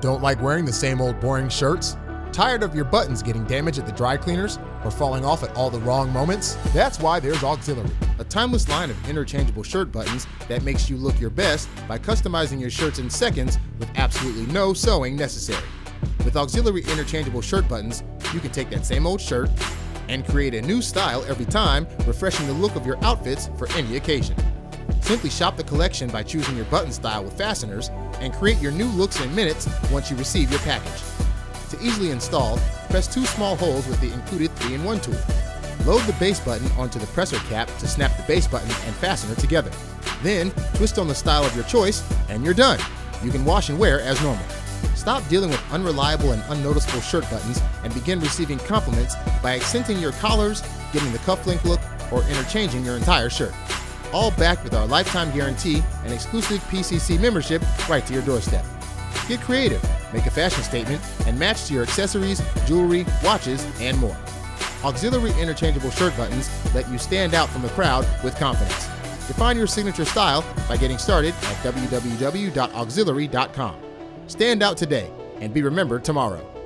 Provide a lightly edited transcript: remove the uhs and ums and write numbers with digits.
Don't like wearing the same old boring shirts? Tired of your buttons getting damaged at the dry cleaners or falling off at all the wrong moments? That's why there's Auxilry, a timeless line of interchangeable shirt buttons that makes you look your best by customizing your shirts in seconds with absolutely no sewing necessary. With Auxilry interchangeable shirt buttons, you can take that same old shirt and create a new style every time, refreshing the look of your outfits for any occasion. Simply shop the collection by choosing your button style with fasteners and create your new looks in minutes once you receive your package. To easily install, press two small holes with the included 3-in-1 tool. Load the base button onto the presser cap to snap the base button and fastener together. Then, twist on the style of your choice and you're done. You can wash and wear as normal. Stop dealing with unreliable and unnoticeable shirt buttons and begin receiving compliments by accenting your collars, getting the cufflink look, or interchanging your entire shirt. All backed with our lifetime guarantee and exclusive PCC membership right to your doorstep. Get creative, make a fashion statement, and match to your accessories, jewelry, watches, and more. Auxilry interchangeable shirt buttons let you stand out from the crowd with confidence. Define your signature style by getting started at www.auxilry.com. Stand out today and be remembered tomorrow.